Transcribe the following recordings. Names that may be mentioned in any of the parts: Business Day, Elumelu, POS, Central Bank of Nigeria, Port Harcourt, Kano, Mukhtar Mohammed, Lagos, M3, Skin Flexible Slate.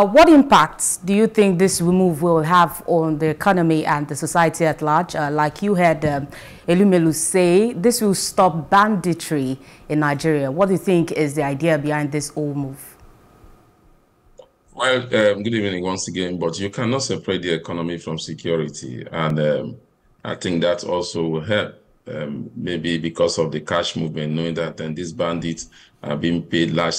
What impacts do you think this move will have on the economy and the society at large? Like you heard Elumelu say, this will stop banditry in Nigeria. What do you think is the idea behind this whole move? Well, good evening once again, but you cannot separate the economy from security. And I think that also will help, maybe because of the cash movement, knowing that these bandits are being paid large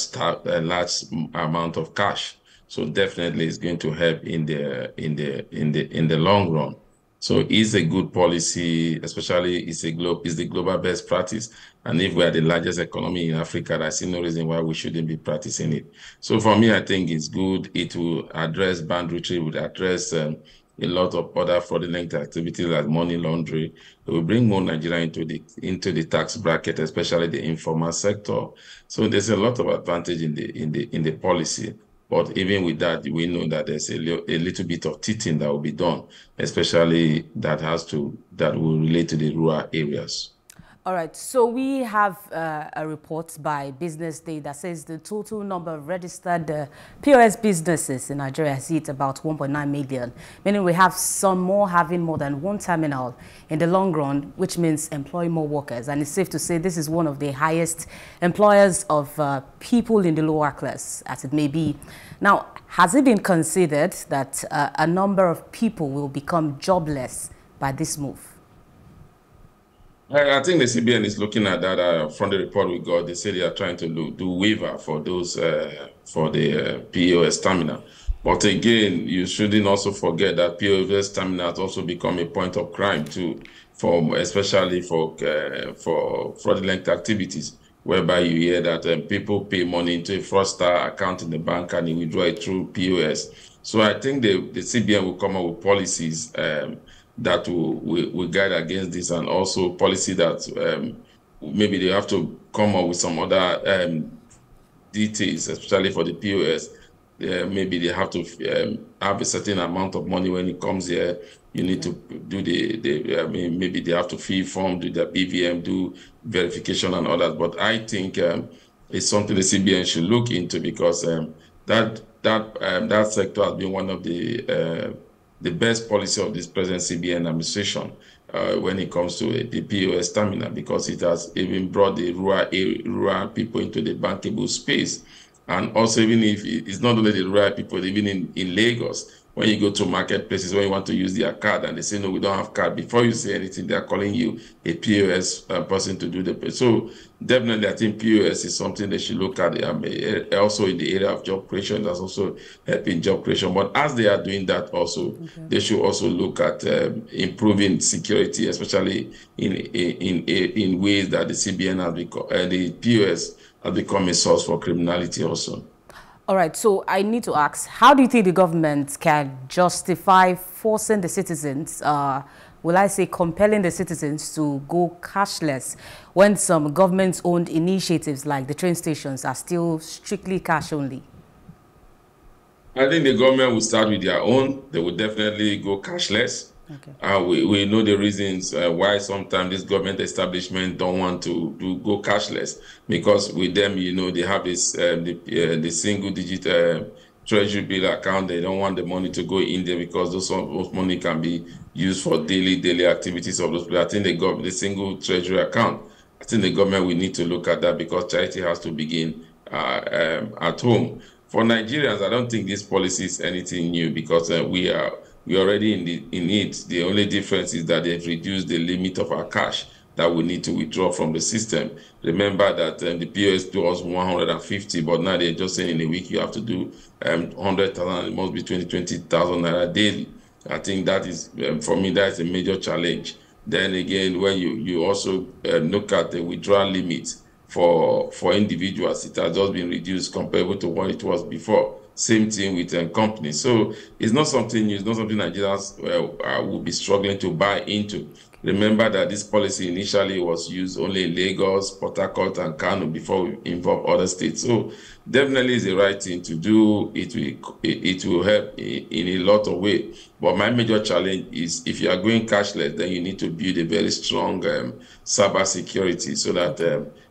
amount of cash. So definitely it's going to help in the long run. So it's a good policy, especially it's the global best practice. And if we are the largest economy in Africa, I see no reason why we shouldn't be practicing it. So for me, I think it's good. It will address banditry, it will address a lot of other fraudulent activities like money laundering. It will bring more Nigeria into the tax bracket, especially the informal sector. So there's a lot of advantage in the policy. But even with that, we know that there's a little bit of teething that will be done, especially that will relate to the rural areas. All right. So we have a report by Business Day that says the total number of registered POS businesses in Nigeria has hit about 1.9 million, meaning we have some more having more than one terminal in the long run, which means employing more workers. And it's safe to say this is one of the highest employers of people in the lower class, as it may be. Now, has it been considered that a number of people will become jobless by this move? I think the CBN is looking at that from the report we got. They say they are trying to do waiver for those for the POS terminal. But again, you shouldn't also forget that POS terminal has also become a point of crime too, especially for fraudulent activities, whereby you hear that people pay money into a fraudster account in the bank and you withdraw it through POS. So I think the CBN will come up with policies that will guide against this, and also policy that maybe they have to come up with some other details, especially for the POS. Maybe they have to have a certain amount of money when it comes here. You need to do maybe they have to fill form, do the BVM, do verification and all that. But I think it's something the CBN should look into, because that sector has been one of the best policy of this present CBN administration when it comes to the POS terminal, because it has even brought the rural people into the bankable space. And also, even if it's not only the rural people, even in Lagos, when you go to marketplaces, when you want to use their card and they say, no, we don't have card, before you say anything, they're calling you a POS person to do the pay. So definitely, I think POS is something they should look at. Also in the area of job creation, that's also helping job creation. But as they are doing that also, they should also look at improving security, especially in ways that the CBN has become, the POS has become a source for criminality also. All right, so I need to ask, how do you think the government can justify forcing the citizens, compelling the citizens to go cashless when some government-owned initiatives like the train stations are still strictly cash only? I think the government will start with their own. They will definitely go cashless. Okay. We know the reasons why sometimes this government establishment don't want to go cashless, because with them, you know, they have this the single-digit treasury bill account. They don't want the money to go in there, because those money can be used for daily activities of those people. I think they got the single treasury account. I think the government will need to look at that, because charity has to begin at home. For Nigerians, I don't think this policy is anything new, because we're already in it. The only difference is that they've reduced the limit of our cash that we need to withdraw from the system. Remember that the POS do us 150, but now they're just saying in a week you have to do 100,000, it must be 20,000 naira daily. I think that is, for me, that's a major challenge. Then again, when you also look at the withdrawal limit for individuals, it has just been reduced compared to what it was before. Same thing with companies. So it's not something new. It's not something Nigerians will be struggling to buy into. Remember that this policy initially was used only in Lagos, Port Harcourt, and Kano before we involved other states. So definitely it's the right thing to do. It will help in a lot of ways. But my major challenge is, if you are going cashless, then you need to build a very strong cyber security, so that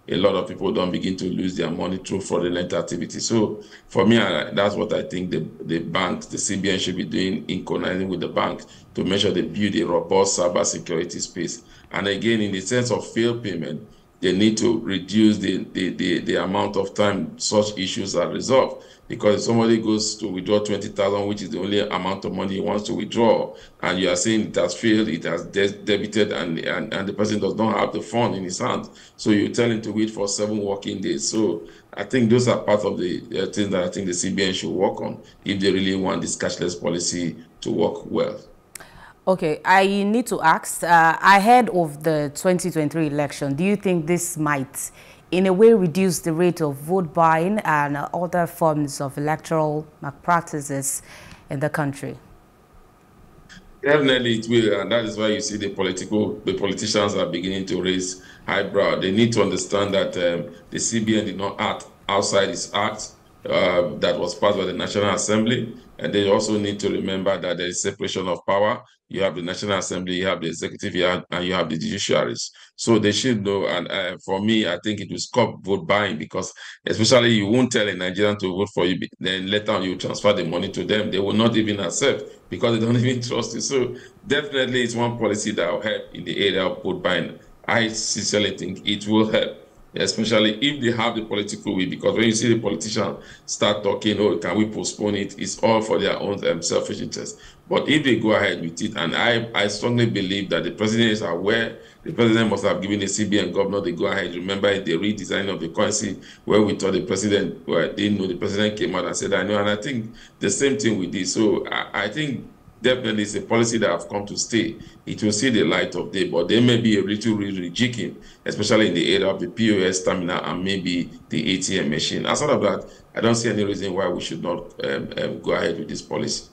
a lot of people don't begin to lose their money through fraudulent activity. So for me, that's what I think the banks, the CBN should be doing in connecting with the banks to make sure they build a robust cyber security space. And again, in the sense of failed payment, they need to reduce the amount of time such issues are resolved. Because if somebody goes to withdraw 20,000, which is the only amount of money he wants to withdraw, and you are saying it has failed, it has debited, and the person does not have the fund in his hand, so you tell him to wait for 7 working days. So I think those are part of the things that I think the CBN should work on if they really want this cashless policy to work well. Okay, I need to ask, ahead of the 2023 election, do you think this might in a way reduce the rate of vote buying and other forms of electoral malpractices in the country? Definitely it will, and that is why you see the politicians are beginning to raise eyebrow. They need to understand that the CBN did not act outside its act that was passed by the National Assembly. And they also need to remember that there is separation of power. You have the National Assembly, you have the executive, and you have the judiciaries. So they should know. And for me, I think it will stop vote buying, because especially you won't tell a Nigerian to vote for you, then later on you transfer the money to them. They will not even accept, because they don't even trust you. So definitely it's one policy that will help in the area of vote buying. I sincerely think it will help, especially if they have the political will, because when you see the politician start talking, oh, can we postpone it? It's all for their own selfish interest. But if they go ahead with it, and I strongly believe that the president is aware, the president must have given the CBN governor the go ahead. Remember the redesign of the currency, where we thought the president, well, they didn't know, the president came out and said, I know, and I think the same thing we did. So I think definitely it's a policy that have come to stay. It will see the light of day, but there may be a little rejigging, especially in the area of the POS terminal and maybe the ATM machine. Outside of that, I don't see any reason why we should not go ahead with this policy.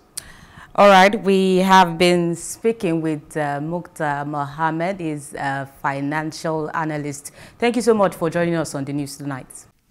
All right, we have been speaking with Mukhtar Mohammed, he's a financial analyst. Thank you so much for joining us on the news tonight.